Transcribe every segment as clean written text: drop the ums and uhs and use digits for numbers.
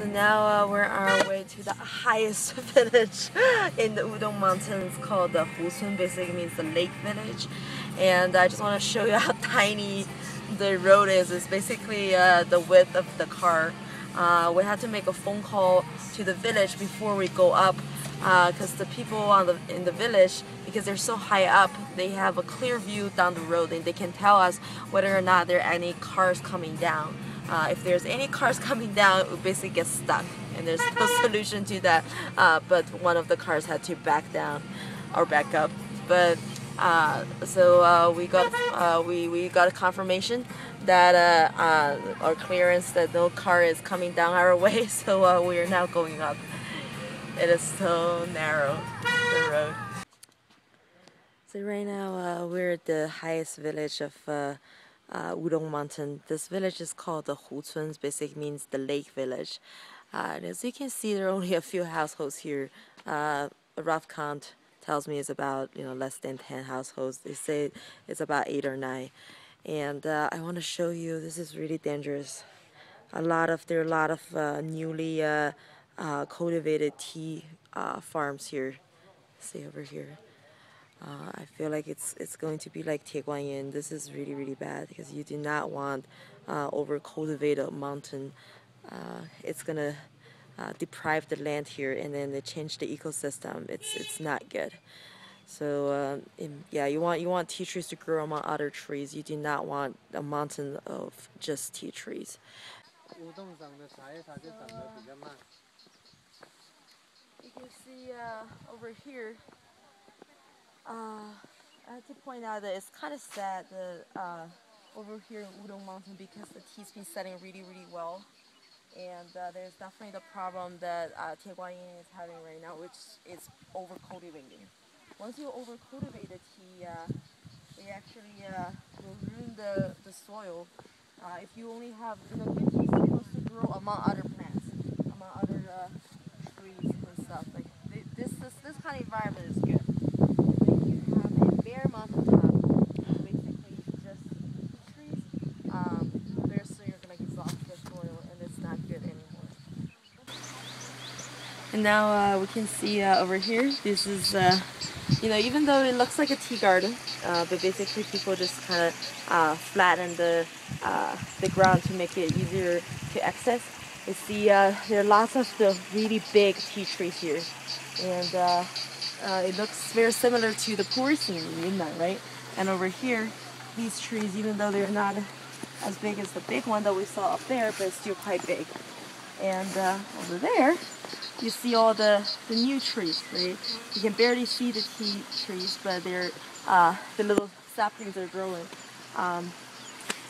So now we're on our way to the highest village in the Wudong Mountain. It's called the Husun, basically means the lake village. And I just want to show you how tiny the road is. It's basically the width of the car. We had to make a phone call to the village before we go up, because the people in the village, because they're so high up, they have a clear view down the road and they can tell us whether or not there are any cars coming down. If there's any cars coming down, it basically gets stuck, and there's no solution to that, but one of the cars had to back down or back up. But we got a confirmation that our clearance that no car is coming down our way, so we are now going up. It is so narrow, the road. So right now we're at the highest village of Wudong Mountain. This village is called the Hucun, basically means the lake village. And as you can see, there are only a few households here. A rough count tells me it's about, you know, less than 10 households. They say it's about 8 or 9. And I want to show you, this is really dangerous. There are a lot of newly cultivated tea farms here. See over here. I feel like it's going to be like Tieguanyin. This is really, really bad, because you do not want over-cultivated a mountain. It's going to deprive the land here, and then they change the ecosystem. It's not good. So yeah, you want tea trees to grow among other trees. You do not want a mountain of just tea trees. You can see over here. I have to point out that it's kind of sad that over here in Wudong Mountain, because the tea's been setting really, really well, and there's definitely the problem that Tieguanyin is having right now, which is over-cultivating. Once you over-cultivate the tea, it actually will ruin the soil. If you only have, you know, good tea is supposed to grow among other plants, among other trees and stuff. Like this kind of environment is good. Mountain top, basically just trees, there, so you're going to exhaust the soil, and it's not good anymore. And now we can see over here, this is, you know, even though it looks like a tea garden, but basically people just kind of flatten the ground to make it easier to access. You see, there are lots of the really big tea trees here, and it looks very similar to the poor scene in Yunnan, right? And over here, these trees, even though they're not as big as the big one that we saw up there, but it's still quite big. And over there, you see all the new trees, right? You can barely see the tea trees, but they're, the little saplings are growing.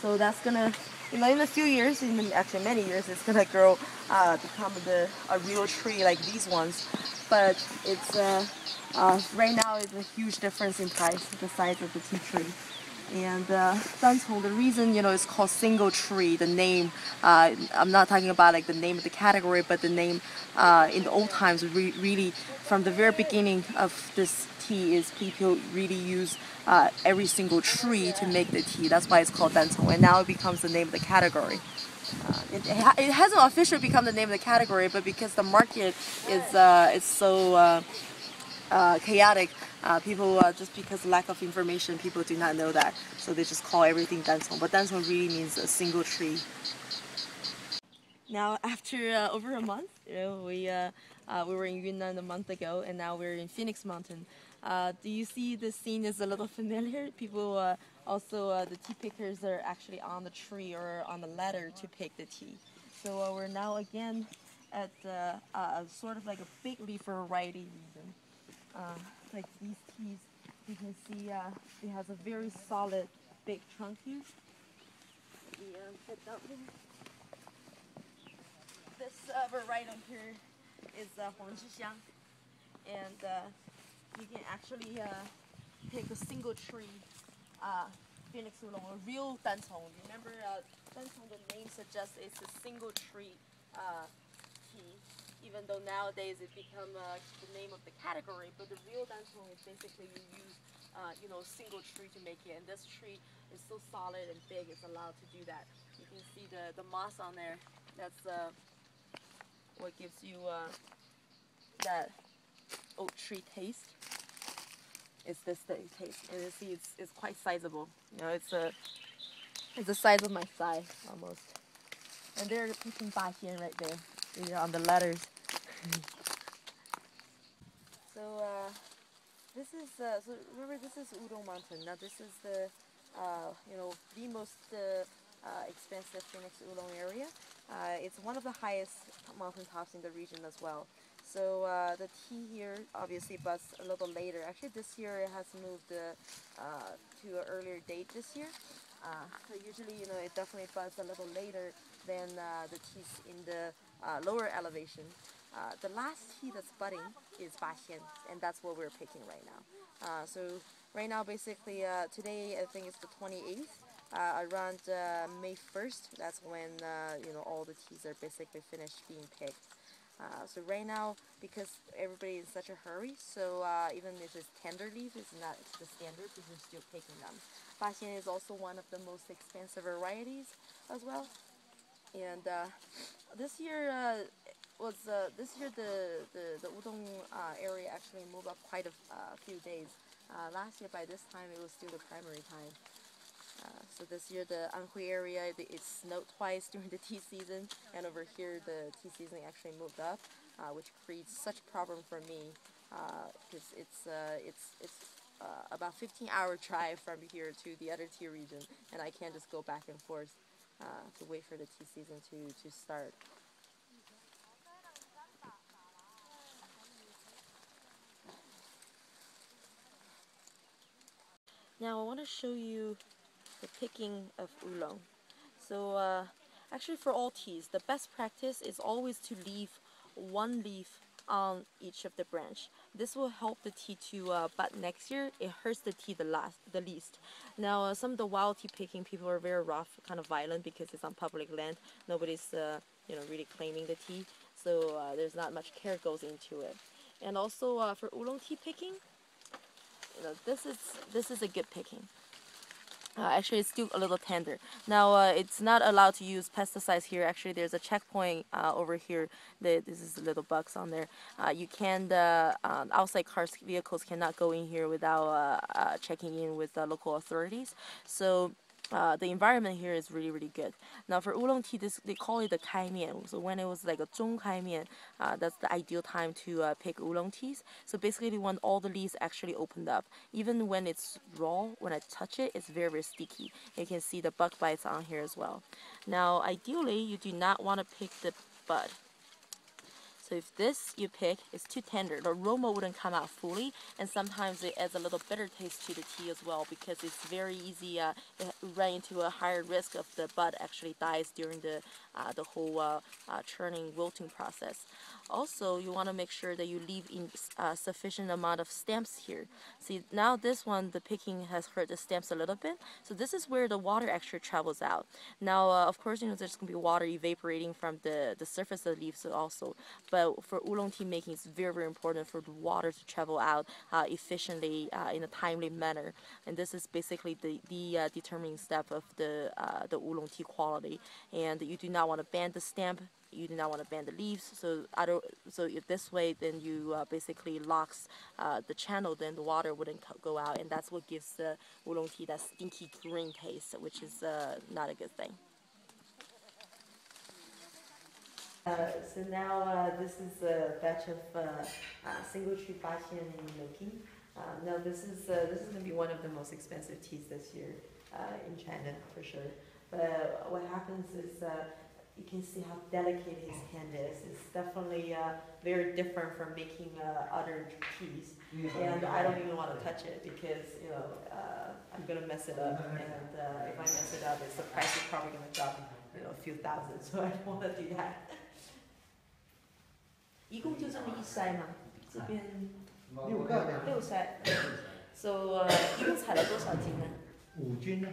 So that's gonna, you know, in a few years, in actually many years, it's gonna grow, become a real tree like these ones. But it's right now it's a huge difference in price, the size of the tea tree. And the reason, you know, it's called single tree, the name, I'm not talking about like the name of the category, but the name in the old times, really from the very beginning of this tea is people really use every single tree to make the tea. That's why it's called Dan Cong, and now it becomes the name of the category. It hasn't officially become the name of the category, but because the market is so chaotic, people just because lack of information, people do not know that, so they just call everything Dan Cong. But Dan Cong really means a single tree. Now, after over a month, you know, we were in Yunnan a month ago, and now we're in Phoenix Mountain. Do you see the scene is a little familiar? People the tea pickers are actually on the tree or on the ladder to pick the tea. So we're now again at sort of like a big leaf variety reason. Like these teas, you can see it has a very solid big trunk here. This varietal here is Huang Zhi Xiang, and you can actually take a single tree, Phoenix Oolong, a real Dan Cong. Remember, Dan Cong, the name suggests it's a single tree tea, even though nowadays it become the name of the category. But the real Dan Cong is basically you use, you know, single tree to make it, and this tree is so solid and big, it's allowed to do that. You can see the moss on there. That's it gives you that oak tree taste. It's this that you taste, and you see it's quite sizable. You know, it's the size of my thigh almost. And they're picking Ba Xian right there. These are on the ladders. So this is so remember, this is Wudong Mountain. Now this is the you know, the most expansive Phoenix Oolong area. It's one of the highest mountaintops in the region as well. So the tea here obviously buds a little later. Actually, this year it has moved to an earlier date this year. So usually, you know, it definitely buds a little later than the teas in the lower elevation. The last tea that's budding is Ba Xian, and that's what we're picking right now. So right now, basically, today I think it's the 28th. Around May 1st, that's when you know, all the teas are basically finished being picked. So right now, because everybody is in such a hurry, so even if it's tender leaf, it's not the standard because we're still picking them. Ba Xian is also one of the most expensive varieties as well. And this year the Wudong area actually moved up quite a few days. Last year by this time, it was still the primary time. So this year the Anhui area, it snowed twice during the tea season, and over here the tea season actually moved up, which creates such a problem for me because it's about 15-hour drive from here to the other tea region, and I can't just go back and forth to wait for the tea season to start. Now I want to show you the picking of oolong. So actually, for all teas, the best practice is always to leave one leaf on each of the branch. This will help the tea to bud next year. It hurts the tea the least. Now some of the wild tea picking people are very rough, kind of violent, because it's on public land. Nobody's you know, really claiming the tea, so there's not much care goes into it. And also for oolong tea picking, you know, this is a good picking. Actually, it's still a little tender. Now, it's not allowed to use pesticides here. Actually, there's a checkpoint over here. This is the little box on there. You can, outside cars, vehicles cannot go in here without checking in with the local authorities. So the environment here is really, really good. Now for oolong tea, they call it the kaimian. So when it was like a zhong kaimian, that's the ideal time to pick oolong teas. So basically when all the leaves actually opened up, even when it's raw, when I touch it, it's very, very sticky. You can see the bug bites on here as well. Now ideally, you do not want to pick the bud. So if this you pick, it's too tender. The aroma wouldn't come out fully, and sometimes it adds a little bitter taste to the tea as well, because it's very easy, it ran into a higher risk of the bud actually dies during the whole churning, wilting process. Also, you want to make sure that you leave in sufficient amount of stamps here. See, now this one, the picking has hurt the stamps a little bit, so this is where the water actually travels out. Now, of course, you know, there's going to be water evaporating from the surface of the leaves also, but for oolong tea making, it's very, very important for the water to travel out efficiently in a timely manner, and this is basically the determining step of the oolong tea quality. And you do not want to bend the stamp, you do not want to bend the leaves. So if this way, then you basically locks the channel, then the water wouldn't go out, and that's what gives the oolong tea that stinky green taste, which is not a good thing. So now this is a batch of single tree Ba Xian and milking. Now this is going to be one of the most expensive teas this year in China for sure. But what happens is you can see how delicate his hand is. It's definitely very different from making other teas, and I don't even want to touch it because, you know, I'm gonna mess it up, and if I mess it up, it's the price is probably gonna drop, you know, a few thousand. So I don't want to do that. 一共就这么一筛吗？这边六个，六筛。So 一共采了多少斤呢？五斤呢？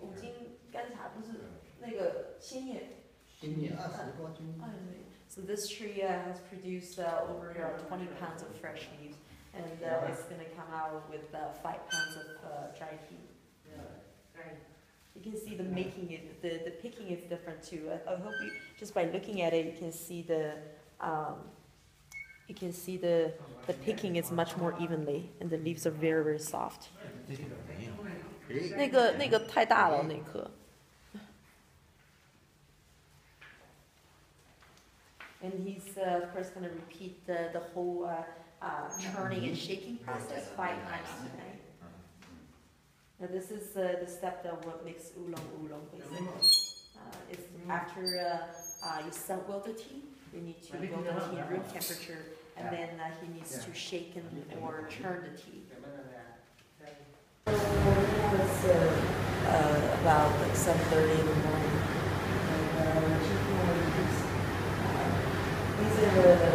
五斤干茶不是那个鲜叶。鲜叶20多斤。So this tree has produced over 20 pounds of fresh leaves, and it's gonna come out with 5 pounds of dry tea. Right. You can see the making it, the picking is different too. I hope you, just by looking at it, you can see the the picking is much more evenly, and the leaves are very very soft. 那个太大了，那颗。And he's of course going to repeat the whole churning and shaking process 5 times tonight. Now this is the step that what makes oolong basically. It's after you self-boil the tea, you need to boil the tea at room temperature, and then he needs to shake and or churn the tea. It was about like 7:30 in the morning. And these are the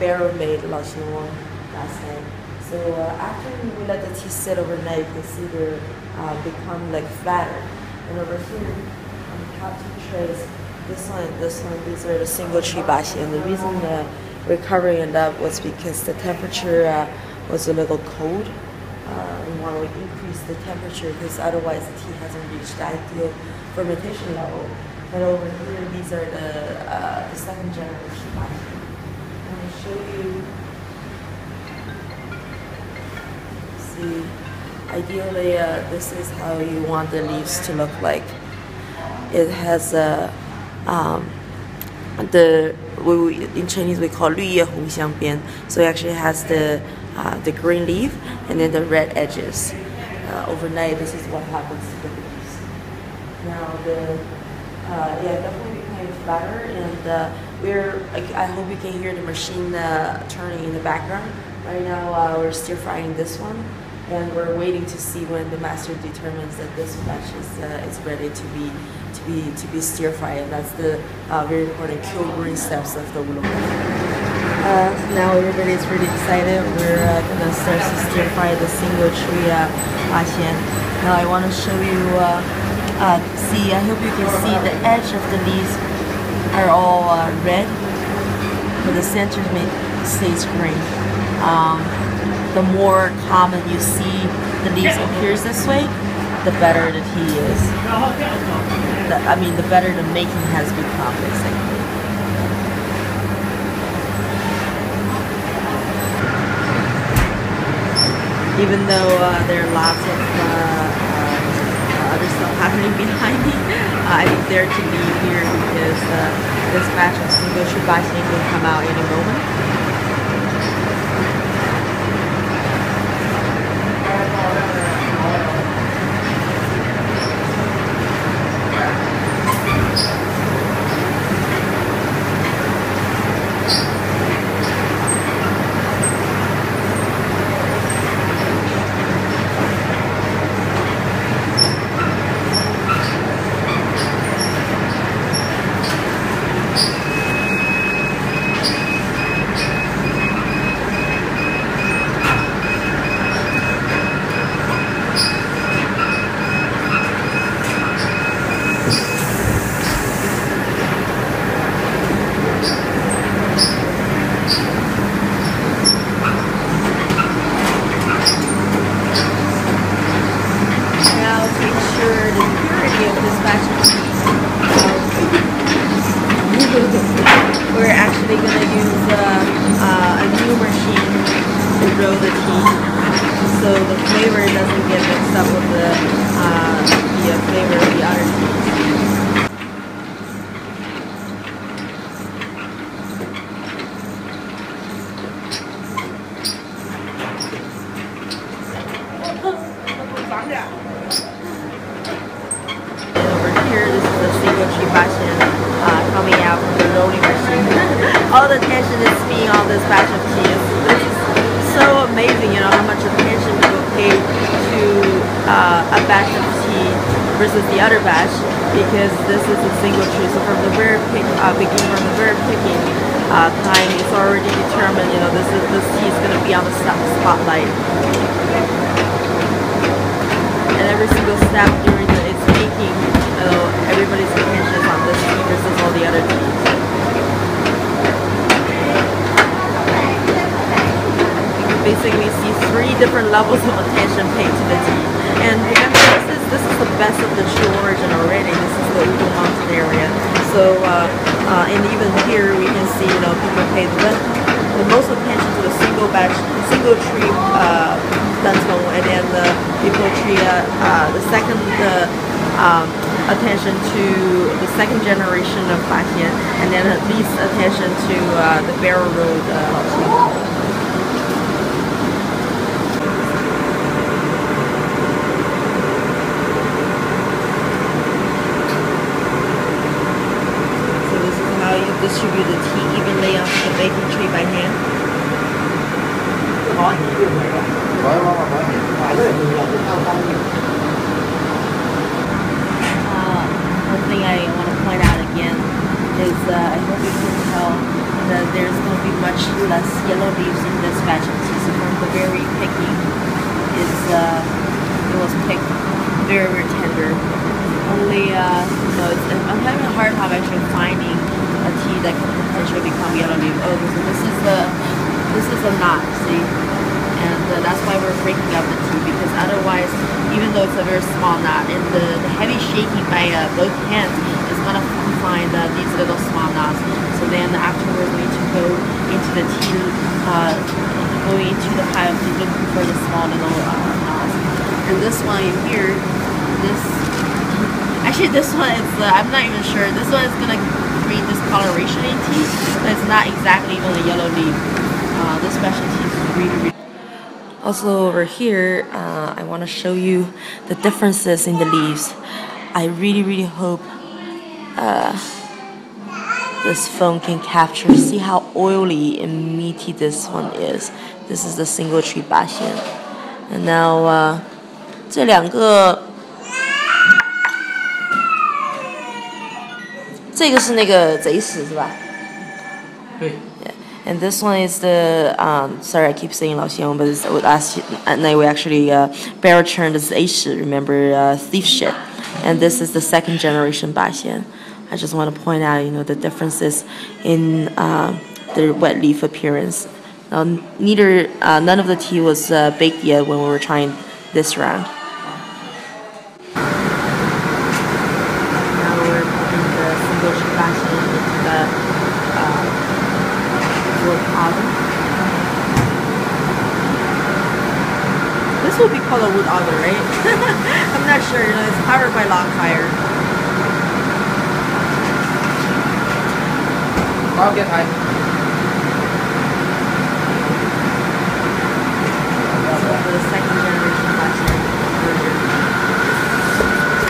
barrel made Laoxiuan last night. So after we let the tea sit overnight, you can see they become like fatter. And over here, on the top 2 trays, this one, these are the single tree Ba Xian. And the reason we're covering it up was because the temperature was a little cold. We want to increase the temperature because otherwise the tea hasn't reached the ideal fermentation level. But over here, these are the 2nd generation Ba Xian. I'm going to show you. Ideally, this is how you want the leaves to look like. It has in Chinese we call 绿叶红镶边. So it actually has the green leaf and then the red edges. Overnight, this is what happens to the leaves. Now definitely became flatter, and I hope you can hear the machine turning in the background. Right now, we're stir frying this one. And we're waiting to see when the master determines that this batch is ready to be stir fried. And that's the very important curing steps of the oolong. Now everybody's really excited. We're gonna start to stir fry the single tree Ba Xian. Now I want to show you. I hope you can see the edge of the leaves are all red, but the center stays green. The more common you see the leaves appears this way, the better the tea is. The better the making has become, basically. Even though there are lots of other stuff happening behind me, I dare to leave here because this batch of single tree Ba Xian will come out in a moment. Basically, we see 3 different levels of attention paid to the tea. And remember, this is the best of the true origin already. This is the Wudong Mountain area. So, and even here we can see, you know, people pay the most attention to the single batch, single tree plantain, and then the people tree attention to the second generation of Ba Xian, and then at least attention to the barrel road. So this is how you distribute the tea evenly on the baking tray by hand. One thing I want to point out again is I hope you can tell that there's going to be much less yellow leaves in this batch of tea. So from the very picking, it was picked very, very tender. Only, you know, I'm having a hard time actually finding a tea that can potentially become yellow leaf. Oh, so this is a knot, see? And that's why we're breaking up the tea, because otherwise, even though it's a very small knot, and the heavy shaking by both hands is going to find these little small knots. So then afterwards we need to go into the tea, going into the hive to look for the small little knots. And this one here, I'm not even sure, this one is going to create this coloration in tea, but it's not exactly even a yellow leaf. This special tea is really, really. Also over here, I want to show you the differences in the leaves. I really, really hope this phone can capture. See how oily and meaty this one is. This is the single tree Ba Xian. And now, and this one is the, sorry I keep saying Lao Xiang, but it's last at night we actually barrel churned this Aishi, remember, thief shit. And this is the second generation Ba Xian. I just want to point out, you know, the differences in the wet leaf appearance. Now, none of the tea was baked yet when we were trying this round. This will be called a wood oven, right? I'm not sure, you know, it's powered by log fire. I'll get high. The second generation Ba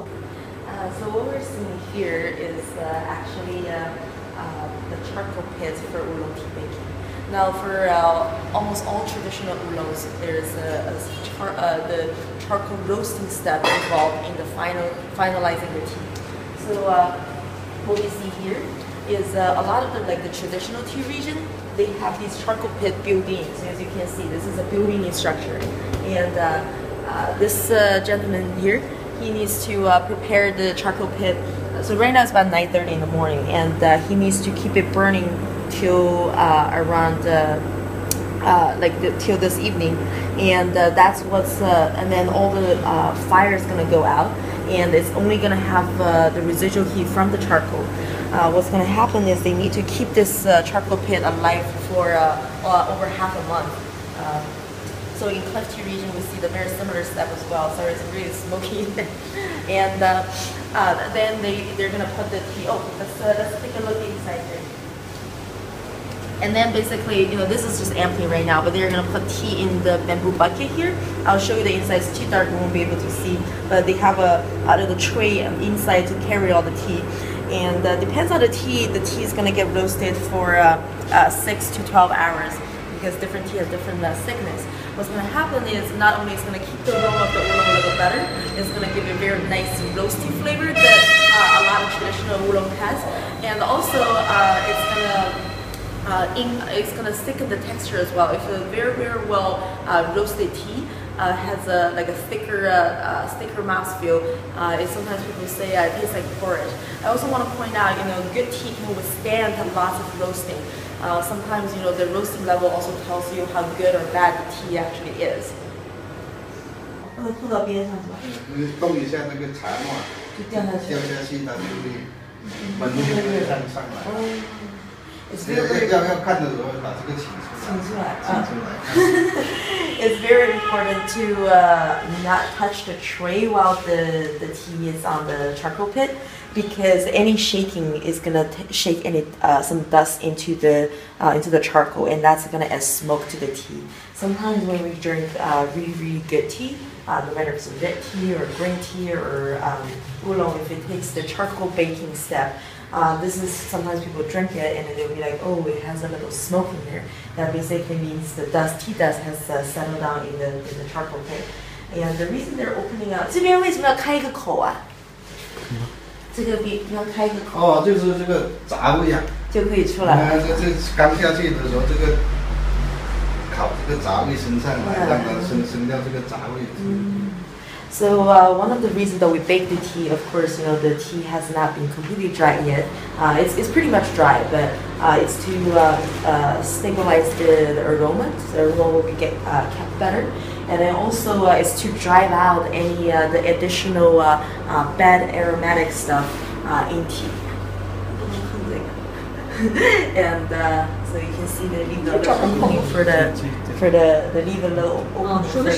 Xian. So what we're seeing here is actually the charcoal pits for oolong tea baking. Now, for almost all traditional oolongs, there's the charcoal roasting step involved in the finalizing the tea. So, what we see here is a lot of the traditional tea region, they have these charcoal pit buildings. As you can see, this is a building structure, and this gentleman here, he needs to prepare the charcoal pit. So right now it's about 9:30 in the morning, and he needs to keep it burning till around till this evening, and that's what's and then all the fire is gonna go out, and it's only gonna have the residual heat from the charcoal. What's gonna happen is they need to keep this charcoal pit alive for over half a month. So in cleft tea region, we see the very similar step as well. Sorry, it's really smoky in there. And then they're gonna put the tea. Oh, let's take a look inside here. And then basically, you know, this is just empty right now, but they're gonna put tea in the bamboo bucket here. I'll show you the inside. It's too dark, you won't be able to see. But they have a out of the tray inside to carry all the tea. And depends on the tea. The tea is gonna get roasted for 6 to 12 hours, because different tea has different thickness. What's gonna happen is not only it's gonna keep the aroma of the oolong a little better, it's gonna give a very nice roasty flavor that a lot of traditional oolong has, and also it's gonna thicken the texture as well. It's a very, very well roasted tea. Has a thicker mouthfeel. Sometimes people say it tastes like porridge. I also want to point out, you know, good tea can withstand lots of roasting. Sometimes, you know, the roasting level also tells you how good or bad the tea actually is. 吐到边上是吧？你动一下那个茶嘛，就掉下去，掉下去它就会稳定的上来。要看的时候把这个请出来。请出来，It's very important to not touch the tray while the tea is on the charcoal pit, because any shaking is gonna shake any some dust into the charcoal, and that's gonna add smoke to the tea. Sometimes when we drink really good tea, no matter if it's red tea or green tea or oolong, if it takes the charcoal baking step, this is sometimes people drink it and they'll be like, oh, it has a little smoke in there. That basically means the dust, tea dust, has settled down in the charcoal pit. And the reason they're opening up, 这边为什么要开一个口啊？这个比要开一个口。哦，就是这个杂味啊。就可以出来。这刚下去的时候，这个烤这个杂味升上来，让它升掉这个杂味。So one of the reasons that we bake the tea, of course, you know, the tea has not been completely dried yet. It's pretty much dry, but it's to stabilize the aroma. So the aroma will get kept better, and then also it's to drive out any the additional bad aromatic stuff in tea. And so you can see the leave opening for the leave a little opening for the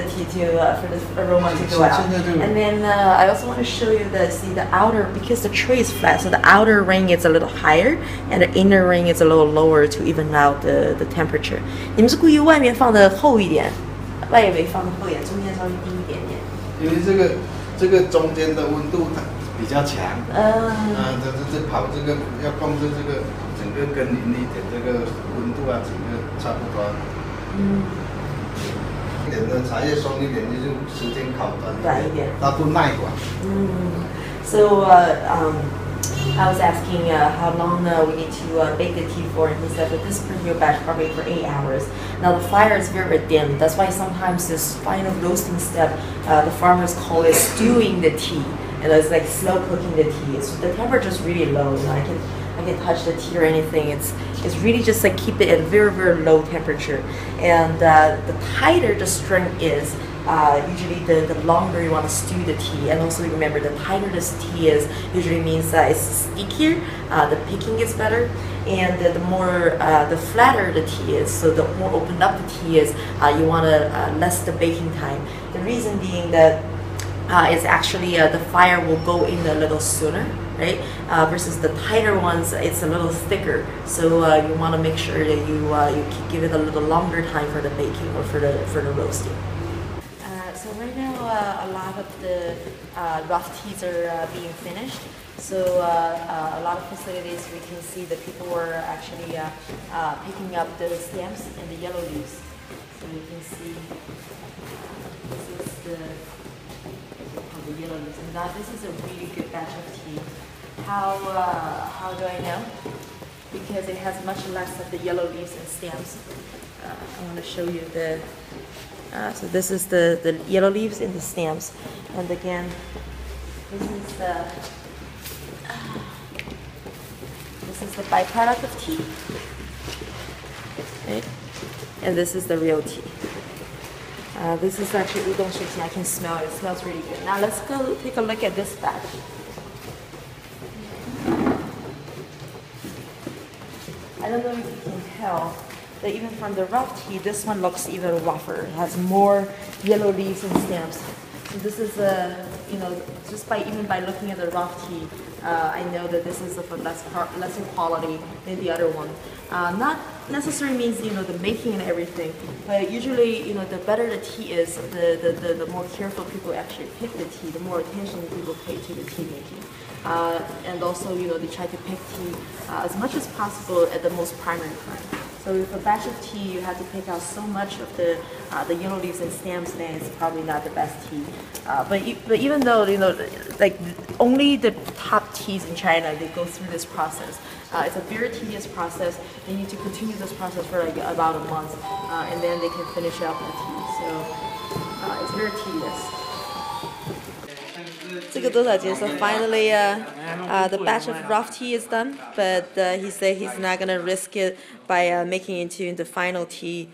tea to for the aroma to go out. And then I also want to show you the outer, because the tray is flat, so the outer ring is a little higher and the inner ring is a little lower to even out the temperature. 你们是故意外面放的厚一点，外围放的厚一点，中间稍微低一点点。因为这个中间的温度比较强，这跑这个要控制这个整个跟林里的这个温度啊，整个差不多。一点的茶叶松一点，就是时间烤短一点，它不耐管。So I was asking how long we need to bake the tea for, and he said that this particular batch probably for 8 hours. Now the fire is very dim, that's why sometimes this final roasting step, the farmers call it stewing the tea. And it's like slow cooking the tea. So the temperature is really low. You know, I can touch the tea or anything. It's really just like keep it at a very low temperature. And the tighter the string is, usually the longer you want to stew the tea. And also remember, the tighter this tea is usually means that it's stickier. The picking is better. And the more the flatter the tea is, so the more opened up the tea is, you want to less the baking time. The reason being that. It's actually the fire will go in a little sooner, right? Versus the tighter ones, it's a little thicker. So you want to make sure that you give it a little longer time for the baking or for the roasting. So right now, a lot of the rough teas are being finished. So a lot of facilities, we can see that people were actually picking up the stems and the yellow leaves. So you can see this is the yellow leaves, and now this is a really good batch of tea. How do I know? Because it has much less of the yellow leaves and stems. I want to show you the. So this is the yellow leaves and the stems, and again, this is the byproduct of tea, right? And this is the real tea. This is actually Wudong Xiang. I can smell it. It smells really good. Now let's go take a look at this batch. I don't know if you can tell, but even from the rough tea, this one looks even rougher. It has more yellow leaves and stems. So this is you know, just even by looking at the rough tea, I know that this is of a lesser quality than the other one. Not necessarily means, you know, the making and everything, but usually, you know, the better the tea is, the more careful people actually pick the tea, the more attention people pay to the tea making. And also, you know, they try to pick tea as much as possible at the most primary time. So if a batch of tea, you have to pick out so much of the yellow leaves and stems, then it's probably not the best tea. But even though, you know, like only the top teas in China, they go through this process. It's a very tedious process. They need to continue this process for like about a month, and then they can finish up the tea. So it's very tedious. So finally, the batch of rough tea is done, but he said he's not gonna risk it by making it into the final tea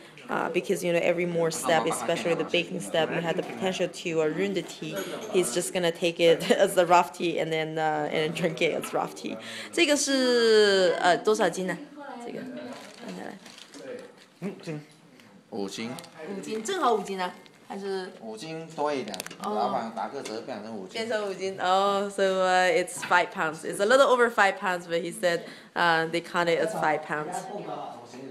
because every more step, especially the baking step, you have the potential to ruin the tea. He's just gonna take it as a rough tea and then drink it as rough tea. 这个是多少斤呢？这个看下来。5斤。5斤。5斤，正好5斤啊。 还是5斤多一点，老板打个折变成5斤。变成5斤哦， so it's 5 pounds. It's a little over 5 pounds, but he said they count it as 5 pounds.